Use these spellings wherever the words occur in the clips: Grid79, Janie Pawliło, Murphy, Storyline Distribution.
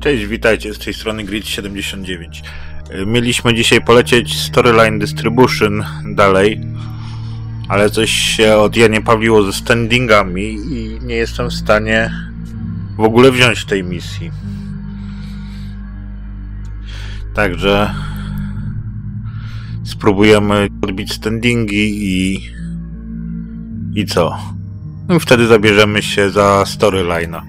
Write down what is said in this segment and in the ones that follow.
Cześć, witajcie, z tej strony Grid79. Mieliśmy dzisiaj polecieć Storyline Distribution dalej, ale coś się od Janie Pawliło ze standingami i nie jestem w stanie w ogóle wziąć tej misji. Także spróbujemy odbić standingi i co? No i wtedy zabierzemy się za Storyline'a.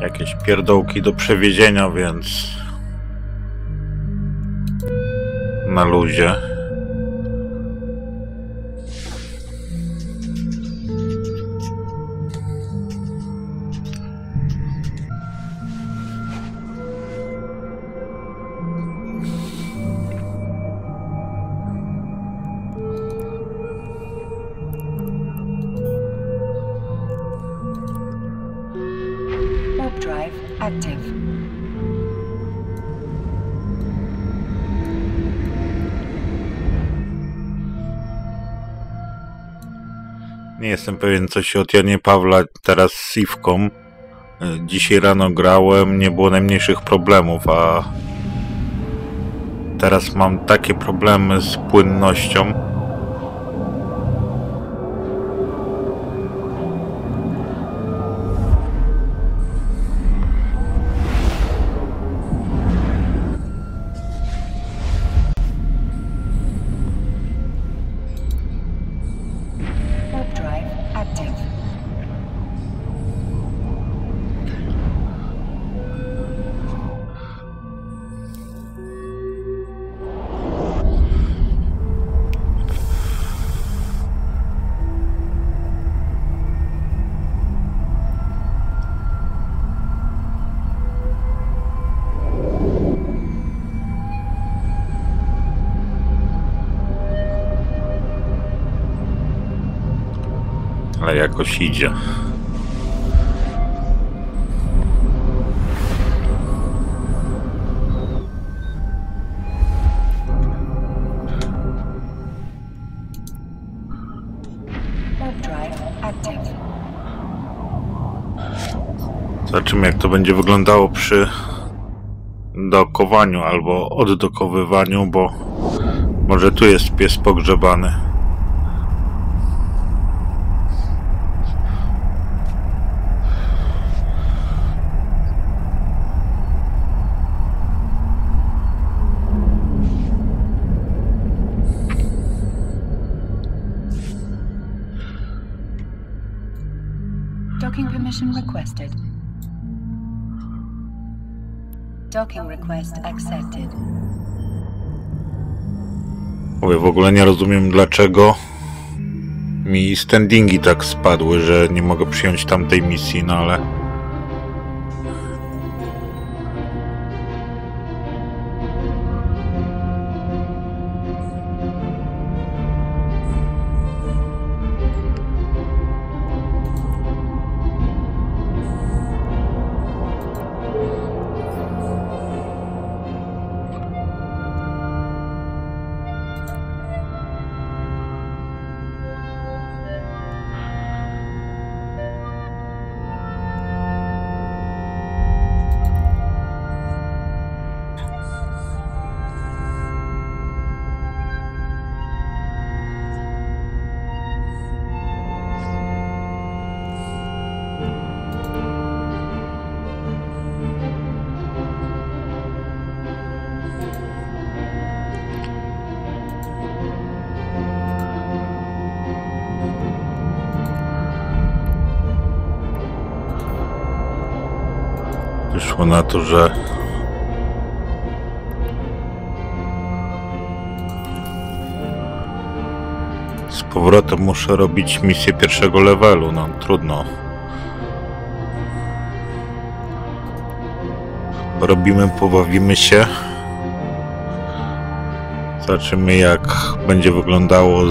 Jakieś pierdołki do przewiezienia, więc na luzie. Nie jestem pewien, co się od Janie Pawla teraz z Sivką. Dzisiaj rano grałem, nie było najmniejszych problemów, a teraz mam takie problemy z płynnością. Ale jakoś idzie. Zobaczymy, jak to będzie wyglądało przy dokowaniu albo oddokowywaniu, bo może tu jest pies pogrzebany. Permission requested. Docking request accepted. Oj, w ogóle nie rozumiem, dlaczego mi standingi tak spadły, że nie mogę przyjąć tamtej misji, no ale... Wyszło na to, że z powrotem muszę robić misję pierwszego levelu, no trudno. robimy, pobawimy się. Zobaczymy, jak będzie wyglądało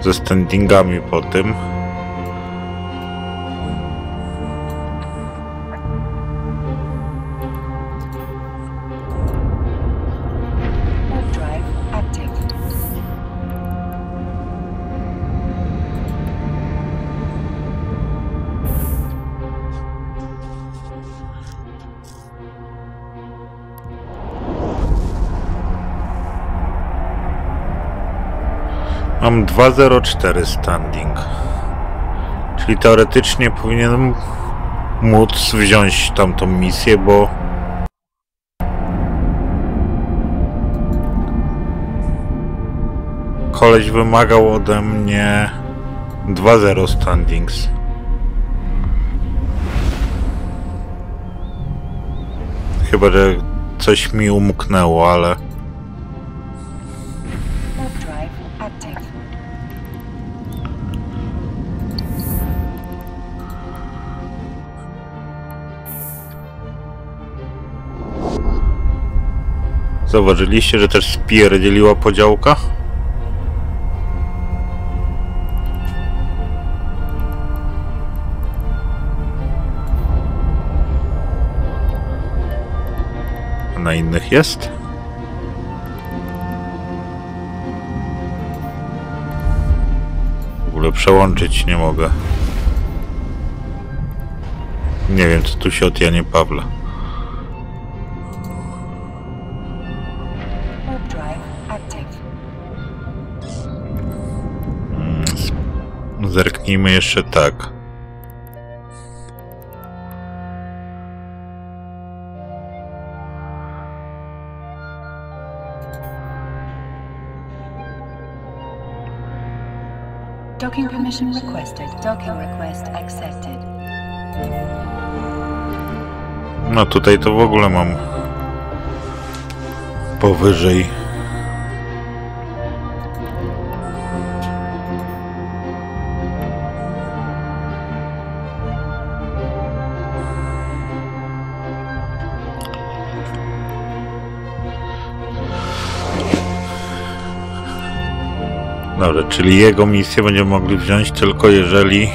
ze standingami po tym. Mam 204 standing, czyli teoretycznie powinienem móc wziąć tamtą misję, bo koleś wymagał ode mnie 2.0 standings. Chyba, że coś mi umknęło, ale... Zauważyliście, że też spierdzieliła podziałka? A na innych jest? W ogóle przełączyć nie mogę. Nie wiem, co tu się od Janie Pawła. Zerknijmy jeszcze tak. Docking permission requested. Docking request accepted. No tutaj to w ogóle mam powyżej. Dobra, czyli jego misję będziemy mogli wziąć tylko jeżeli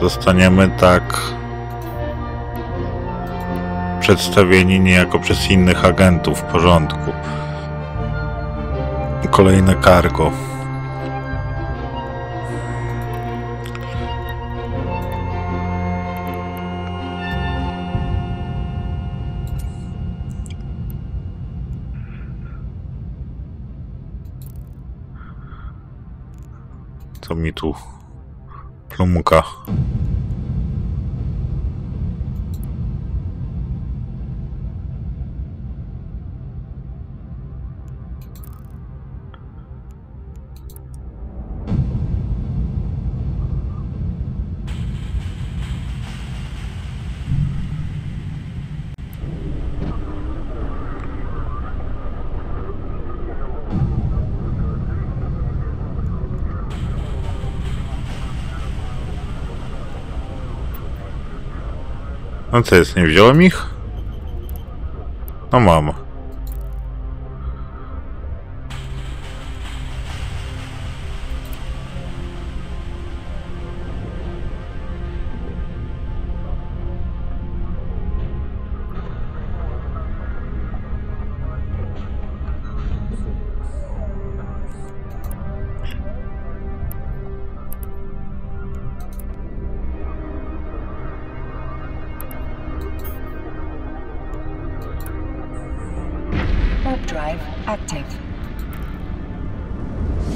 zostaniemy tak przedstawieni niejako przez innych agentów. W porządku. Kolejne cargo. To mi tu plumka. No co jest, nie wziąłem ich? No mam.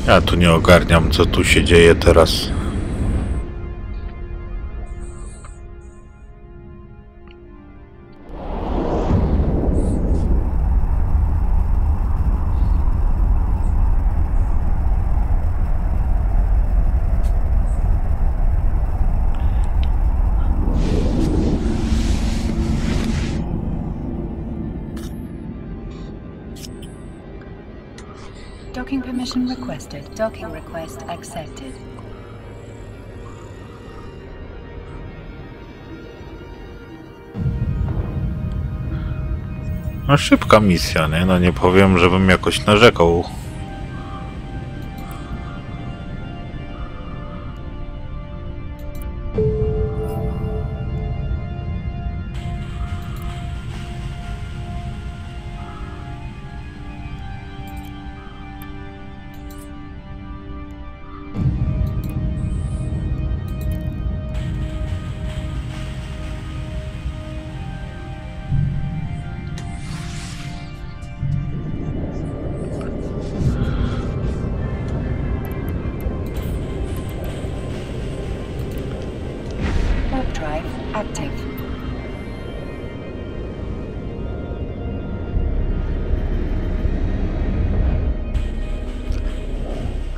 Ja tu nie ogarniam, co tu się dzieje teraz. Docking permission requested. Docking request accepted. No szybka misja, nie? No nie powiem, żebym jakoś narzekał.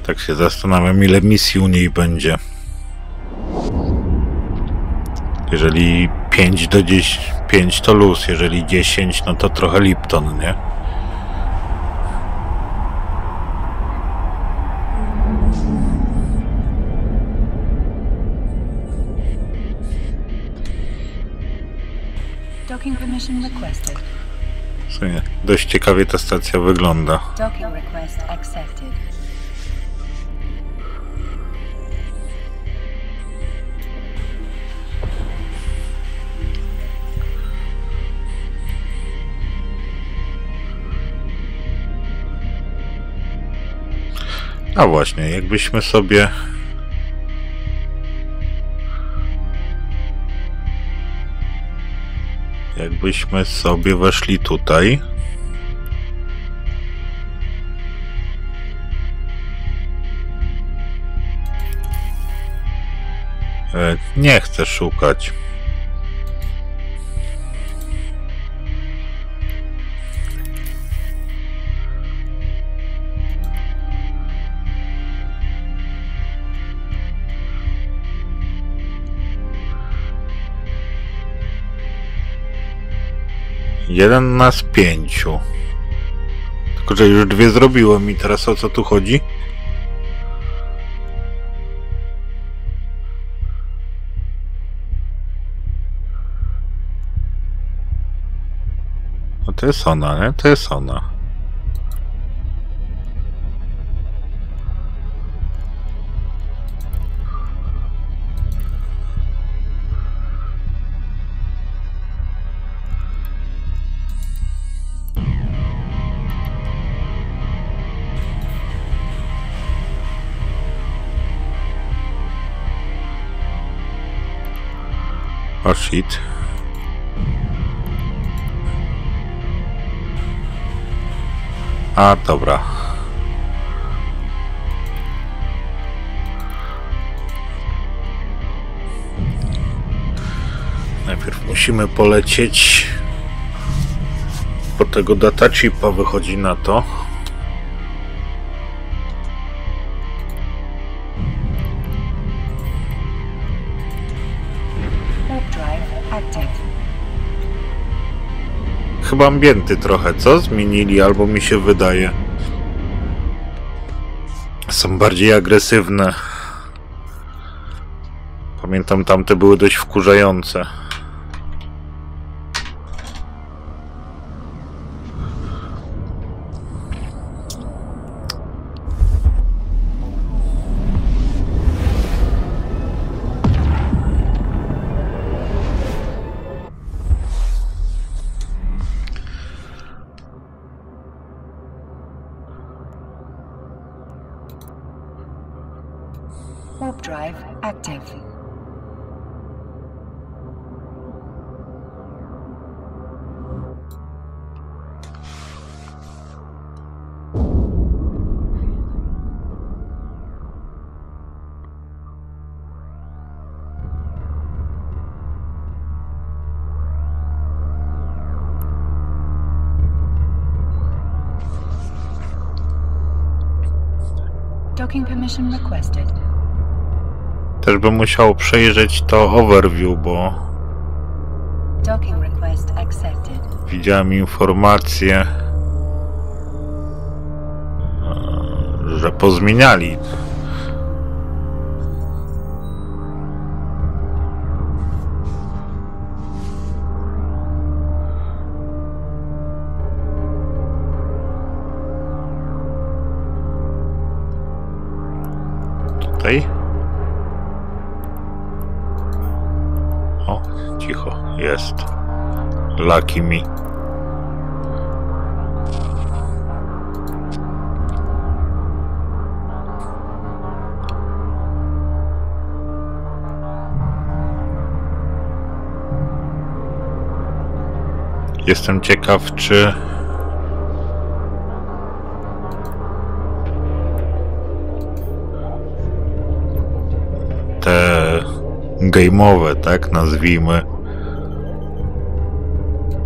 Tak się zastanawiam, ile misji u niej będzie. Jeżeli 5 do 10, 5 to luz, jeżeli 10, no to trochę Lipton, nie? W sumie dość ciekawie ta stacja wygląda. A właśnie, jakbyśmy sobie... weszli tutaj... Nie chcę szukać. Jeden na z 5. Tylko że już 2 zrobiłem i teraz o co tu chodzi? No to jest ona, nie? To jest ona. Oh shit. A, dobra. Najpierw musimy polecieć, bo tego datachipa wychodzi na to. Chyba ambienty trochę, co? Zmienili, albo mi się wydaje. Są bardziej agresywne. Pamiętam, tamte były dość wkurzające. Też bym musiał przejrzeć to overview, bo widziałem informację, że pozmieniali. dalej. O, cicho, jest. Lucky me. Jestem ciekaw, czy... game'owe, tak nazwijmy,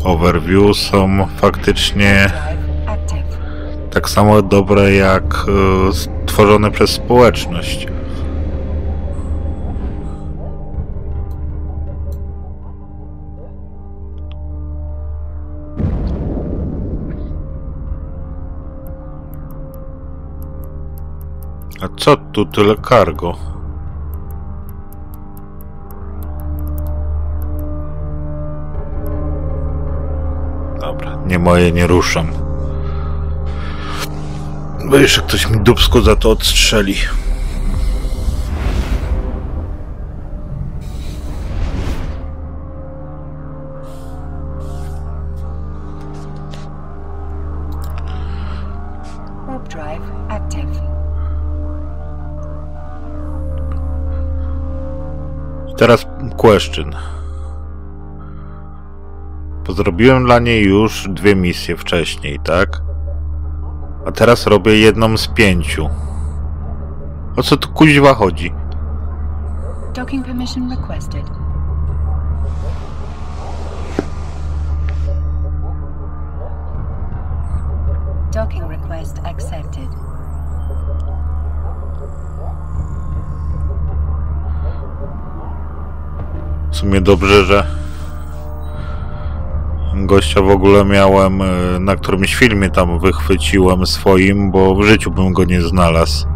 overview są faktycznie tak samo dobre jak stworzone przez społeczność. A co tu tyle cargo? Nie moje, nie ruszam. Bo jeszcze ktoś mi dupsko za to odstrzeli. I teraz question. Zrobiłem dla niej już 2 misje wcześniej, tak? A teraz robię jedną z 5. O co tu kuźwa chodzi? Docking request accepted. W sumie dobrze, że gościa w ogóle miałem, na którymś filmie tam wychwyciłem swoim, bo w życiu bym go nie znalazł.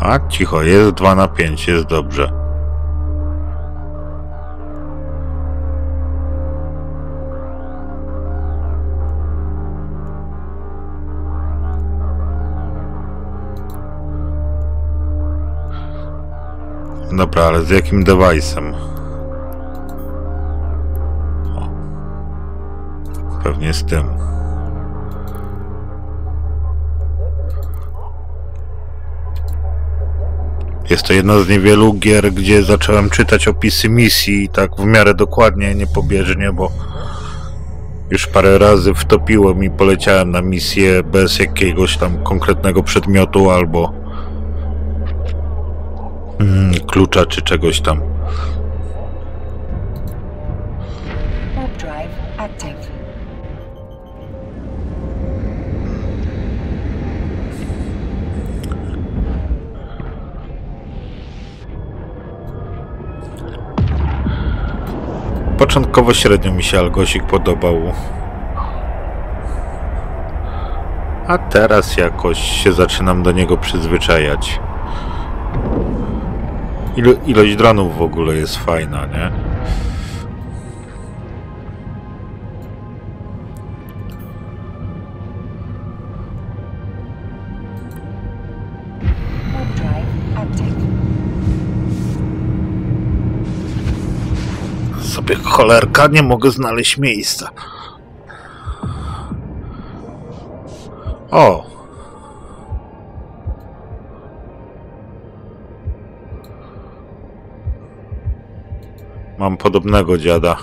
A cicho, jest 2 na 5, jest dobrze. Dobra, ale z jakim device'em? Pewnie z tym. Jest to jedna z niewielu gier, gdzie zacząłem czytać opisy misji i tak w miarę dokładnie, nie pobieżnie, bo już parę razy wtopiłem i poleciałem na misję bez jakiegoś tam konkretnego przedmiotu albo klucza czy czegoś tam. Początkowo średnio mi się Algosik podobał. A teraz jakoś się zaczynam do niego przyzwyczajać. Ilość dronów w ogóle jest fajna, nie? Sobie cholerka, nie mogę znaleźć miejsca. O! Mam podobnego dziada.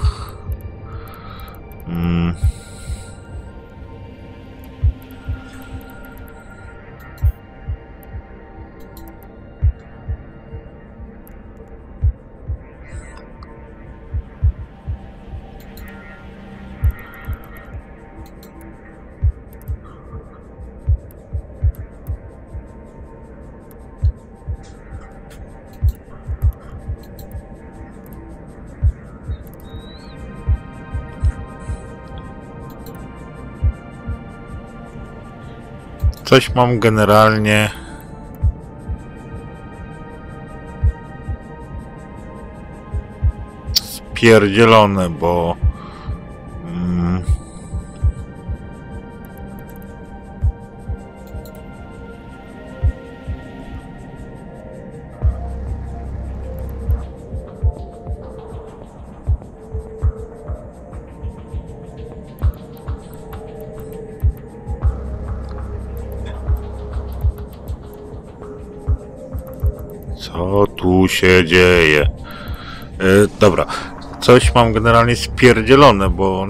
Coś mam generalnie z popierdzielone, bo... Co tu się dzieje? Dobra, coś mam generalnie spierdzielone, bo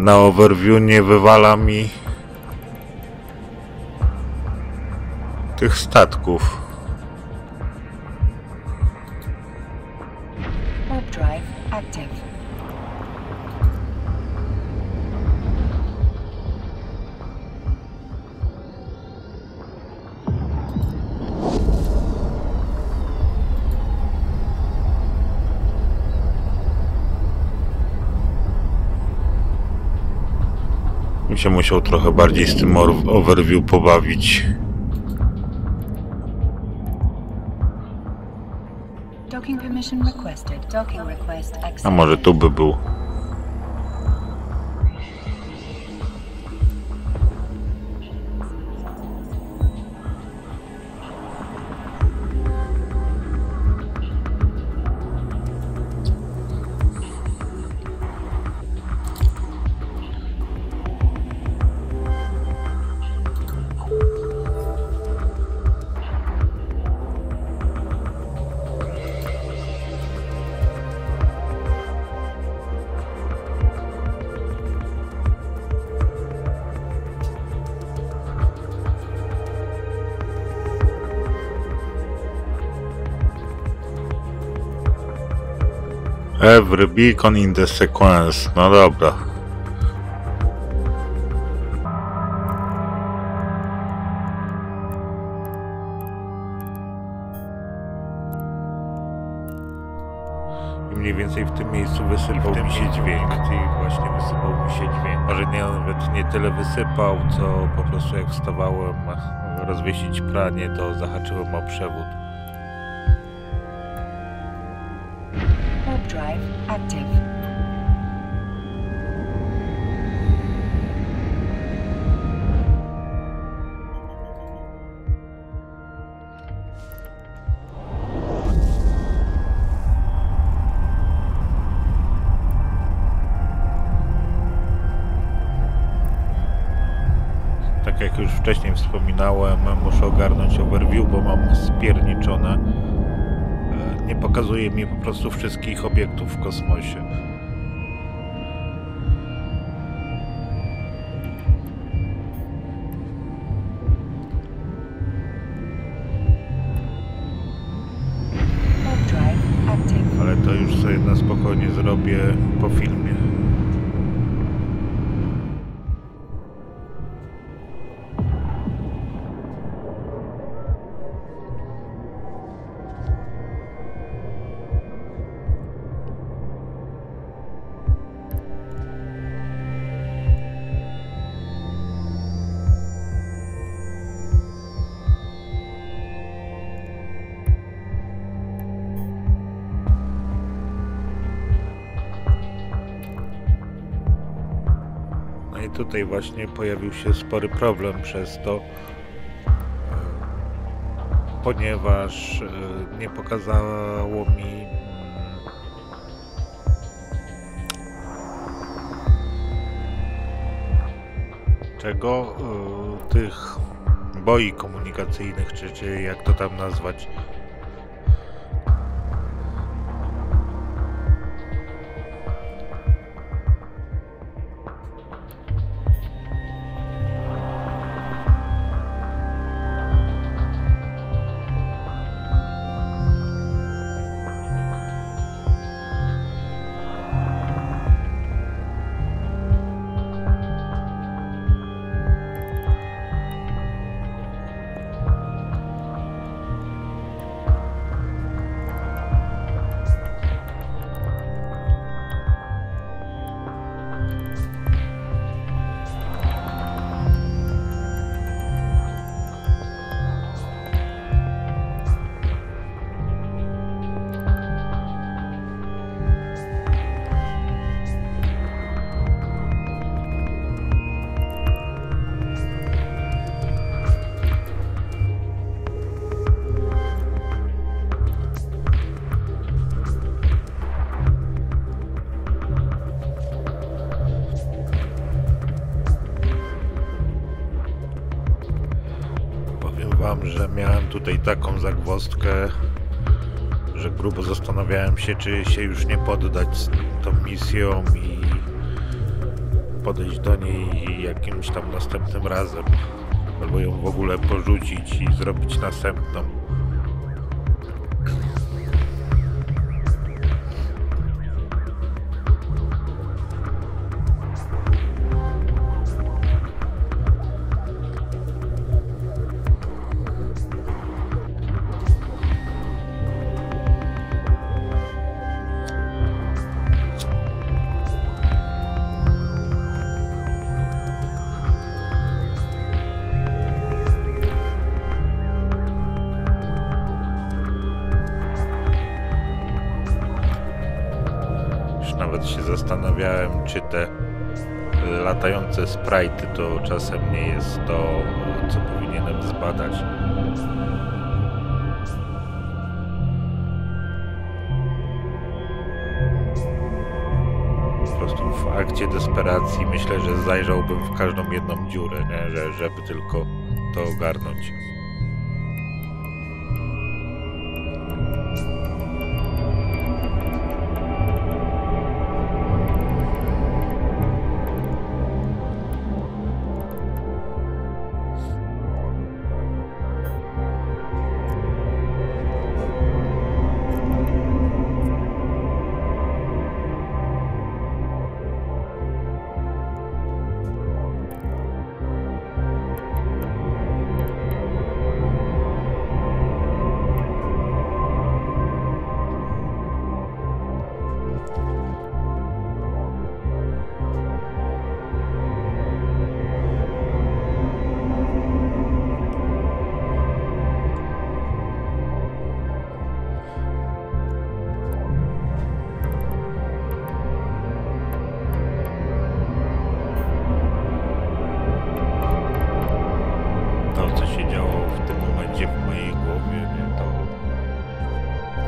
na overview nie wywala mi tych statków. Się musiał trochę bardziej z tym overview pobawić. A może tu by był. Every beacon in the sequence. No dobra. I mniej więcej w tym miejscu wysypał mi się dźwięk. I właśnie wysypał mi się dźwięk. Może nawet nie tyle wysypał, co po prostu jak wstawałem rozwiesić pranie, to zahaczyłem o przewód. Drive active. Tak jak już wcześniej wspominałem, muszę ogarnąć overview, bo mam spierniczone. Nie pokazuje mi po prostu wszystkich obiektów w kosmosie. Ale to już sobie na spokojnie zrobię po filmie. Tutaj właśnie pojawił się spory problem przez to, ponieważ nie pokazało mi czego tych boi komunikacyjnych, czy jak to tam nazwać. wam, że miałem tutaj taką zagwozdkę, że grubo zastanawiałem się, czy się już nie poddać z tą misją i podejść do niej jakimś tam następnym razem, albo ją w ogóle porzucić i zrobić następną. Nawet się zastanawiałem, czy te latające sprite'y to czasem nie jest to, co powinienem zbadać. Po prostu w akcie desperacji myślę, że zajrzałbym w każdą jedną dziurę, nie? Żeby tylko to ogarnąć.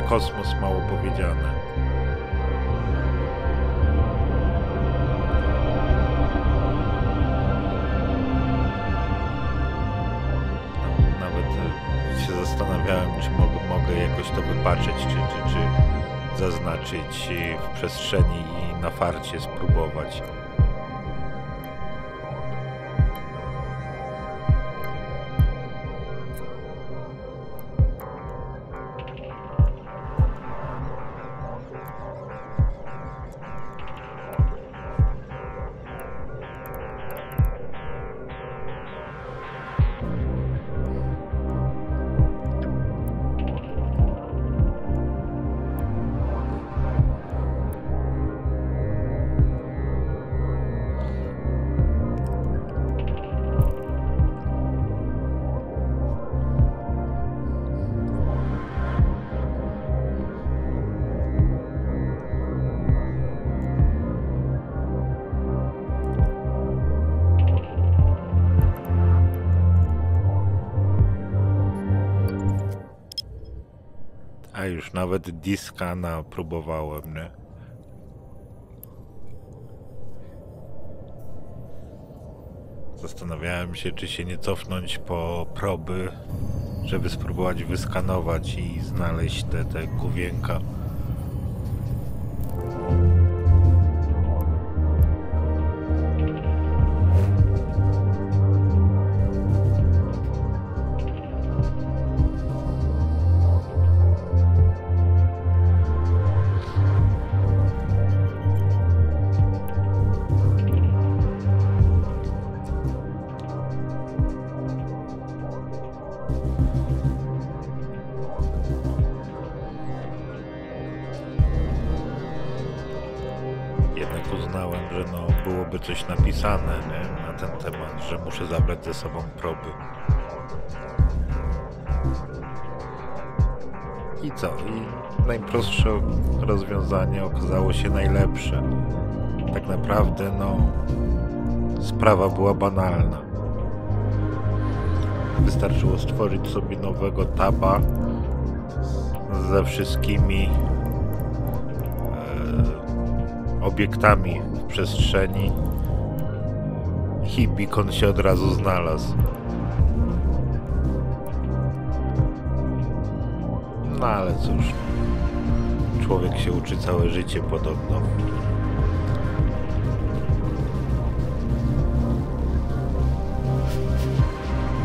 Kosmos mało powiedziane. Nawet się zastanawiałem, czy mogę jakoś to wypatrzeć, czy zaznaczyć w przestrzeni i na farcie spróbować. A już nawet Diskana próbowałem, nie? Zastanawiałem się, czy się nie cofnąć po proby, żeby spróbować wyskanować i znaleźć te główienka. Uznałem, że no byłoby coś napisane, nie? Na ten temat, że muszę zabrać ze sobą proby. I co? I najprostsze rozwiązanie okazało się najlepsze. Tak naprawdę no sprawa była banalna. Wystarczyło stworzyć sobie nowego taba ze wszystkimi obiektami w przestrzeni. Hibikon się od razu znalazł. No ale cóż, człowiek się uczy całe życie podobno.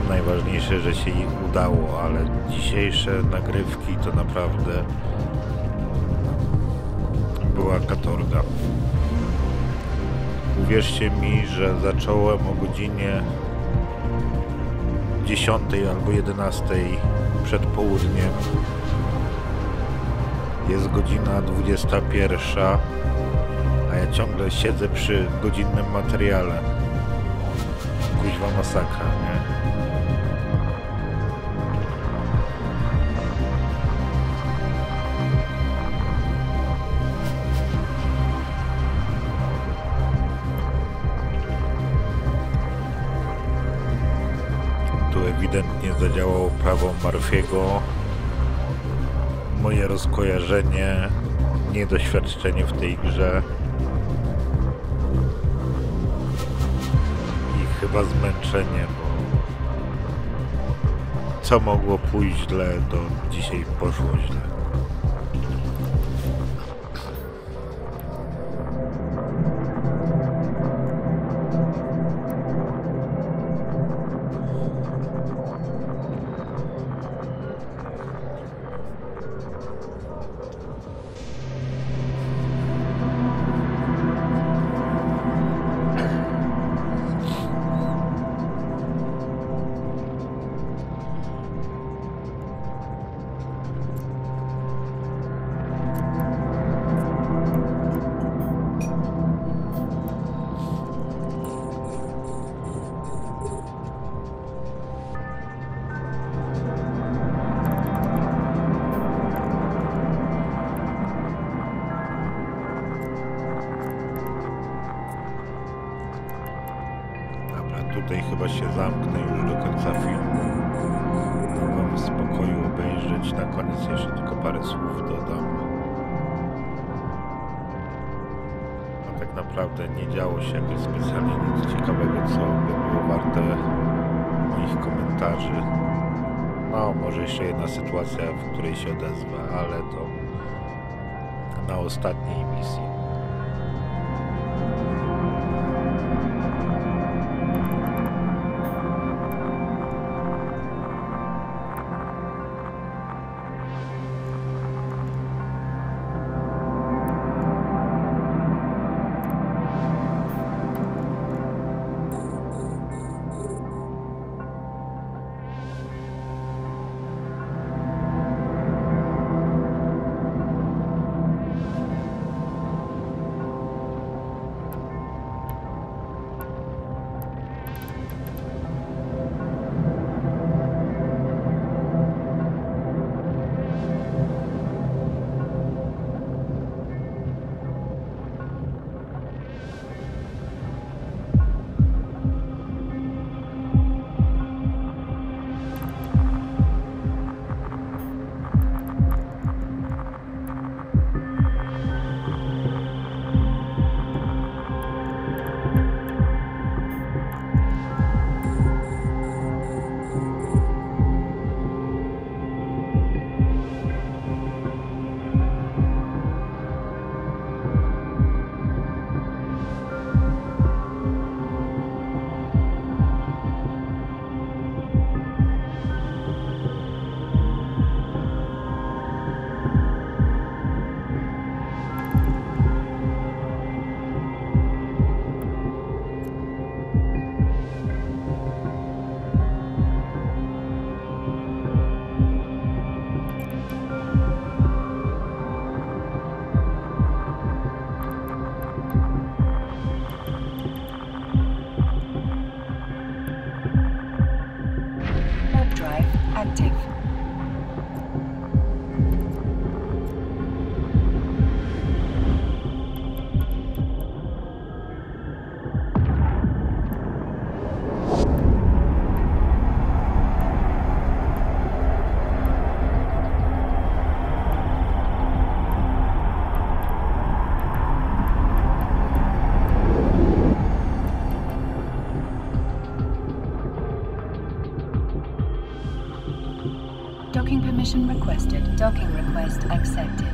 Najważniejsze, że się ich udało, ale dzisiejsze nagrywki to naprawdę była katorga. Uwierzcie mi, że zacząłem o godzinie 10 albo 11 przed południem. Jest godzina 21, a ja ciągle siedzę przy godzinnym materiale. Kuźwa masakra, nie? Ewidentnie zadziałało prawo Murphy'ego. Moje rozkojarzenie, niedoświadczenie w tej grze i chyba zmęczenie, bo co mogło pójść źle, to dzisiaj poszło źle. Tutaj chyba się zamknę już do końca filmu. Mogę w spokoju obejrzeć. Na koniec jeszcze tylko parę słów dodam. A tak naprawdę nie działo się jakoś specjalnie nic ciekawego, co by było warte moich komentarzy. No, może jeszcze jedna sytuacja, w której się odezwę, ale to na ostatniej misji. Docking permission requested. Docking request accepted.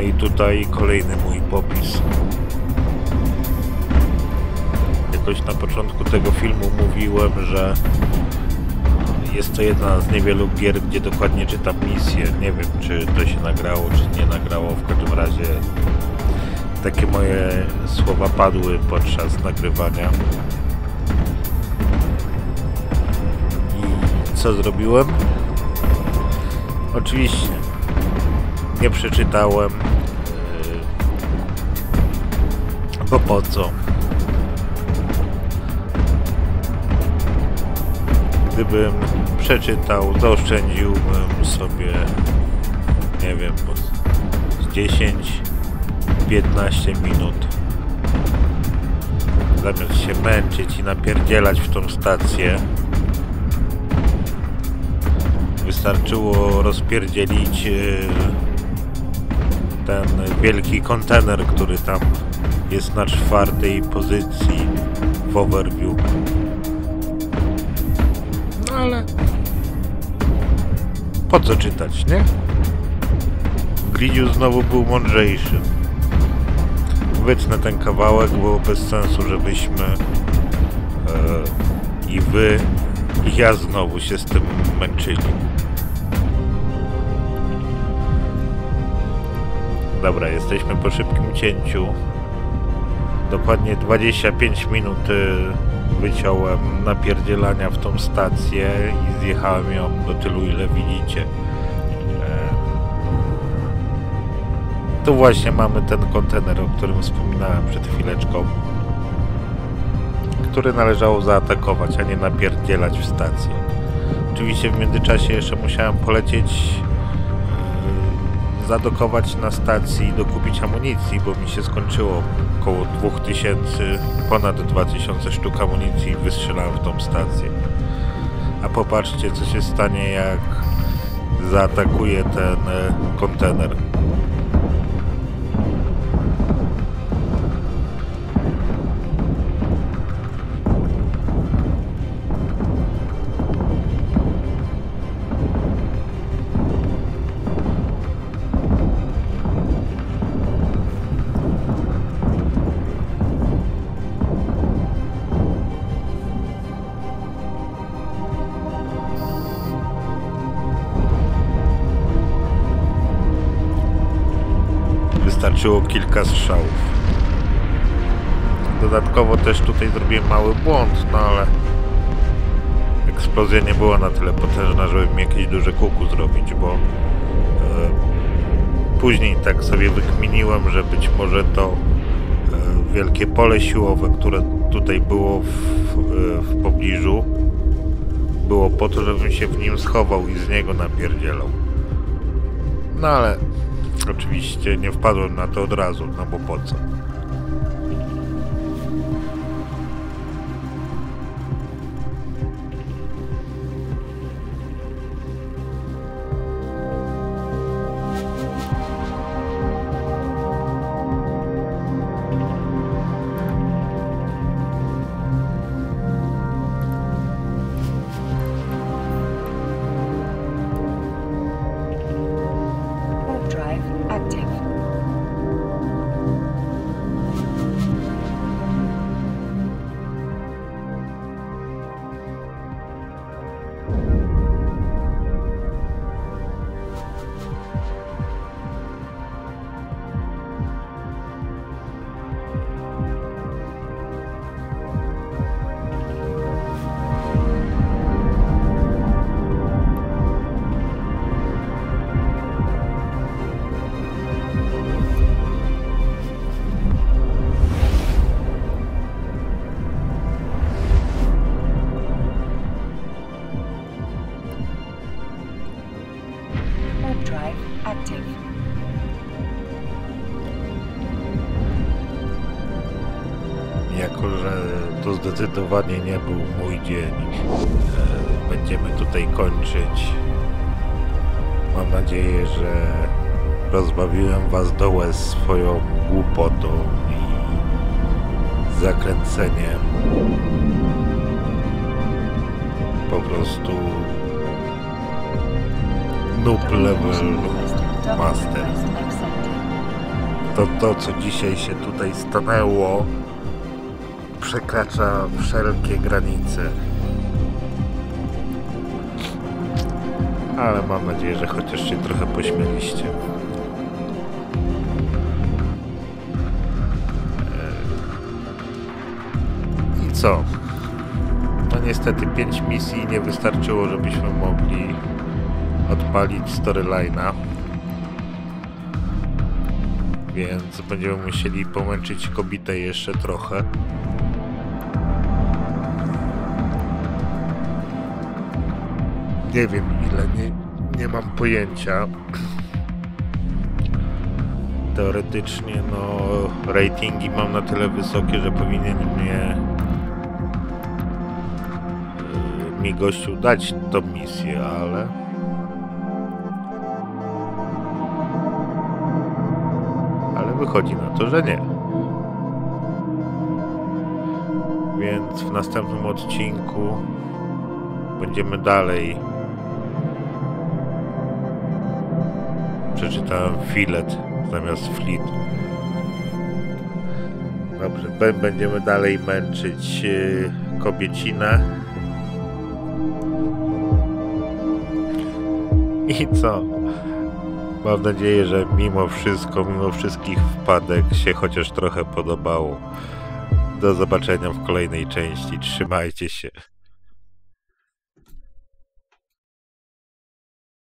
No i tutaj kolejny mój popis. Jakoś na początku tego filmu mówiłem, że jest to jedna z niewielu gier, gdzie dokładnie czytam misję. Nie wiem, czy to się nagrało, czy nie nagrało. W każdym razie takie moje słowa padły podczas nagrywania. I co zrobiłem? Oczywiście nie przeczytałem, bo po co? Gdybym przeczytał, zaoszczędziłbym sobie, nie wiem, z 10-15 minut. Zamiast się męczyć i napierdzielać w tą stację, wystarczyło rozpierdzielić ten wielki kontener, który tam jest na 4. pozycji w overview. No ale po co czytać, nie? Gridziu znowu był mądrzejszy. Wytnę ten kawałek, bo bez sensu, żebyśmy i wy, i ja znowu się z tym męczyli. Dobra, jesteśmy po szybkim cięciu. Dokładnie 25 minut wyciąłem napierdzielania w tą stację i zjechałem ją do tylu, ile widzicie. Tu właśnie mamy ten kontener, o którym wspominałem przed chwileczką, który należało zaatakować, a nie napierdzielać w stacji. Oczywiście w międzyczasie jeszcze musiałem polecieć, zadokować na stacji i dokupić amunicji, bo mi się skończyło około 2000, ponad 2000 sztuk amunicji i wystrzelałem w tą stację. A popatrzcie, co się stanie, jak zaatakuję ten kontener. Wystarczyło kilka strzałów. Dodatkowo też tutaj zrobiłem mały błąd, no ale eksplozja nie była na tyle potężna, żeby mi jakieś duże kuku zrobić, bo później tak sobie wykminiłem, że być może to wielkie pole siłowe, które tutaj było w pobliżu, było po to, żebym się w nim schował i z niego napierdzielał. No ale oczywiście nie wpadłem na to od razu, no bo po co? Jako że to zdecydowanie nie był mój dzień, będziemy tutaj kończyć. Mam nadzieję, że rozbawiłem was do łez swoją głupotą i zakręceniem. Po prostu noob level master. to co dzisiaj się tutaj stanęło, przekracza wszelkie granice. Ale mam nadzieję, że chociaż się trochę pośmieliście. I co? No niestety 5 misji nie wystarczyło, żebyśmy mogli odpalić storyline'a. Więc będziemy musieli pomęczyć kobietę jeszcze trochę. Nie wiem ile, nie mam pojęcia. Teoretycznie no ratingi mam na tyle wysokie, że powinien mi gościu dać tą misję, ale wychodzi na to, że nie. Więc w następnym odcinku będziemy dalej. Przeczytałem filet zamiast flit. Dobrze, będziemy dalej męczyć kobiecinę. I co? Mam nadzieję, że mimo wszystko, mimo wszystkich wpadek się chociaż trochę podobało. Do zobaczenia w kolejnej części. Trzymajcie się.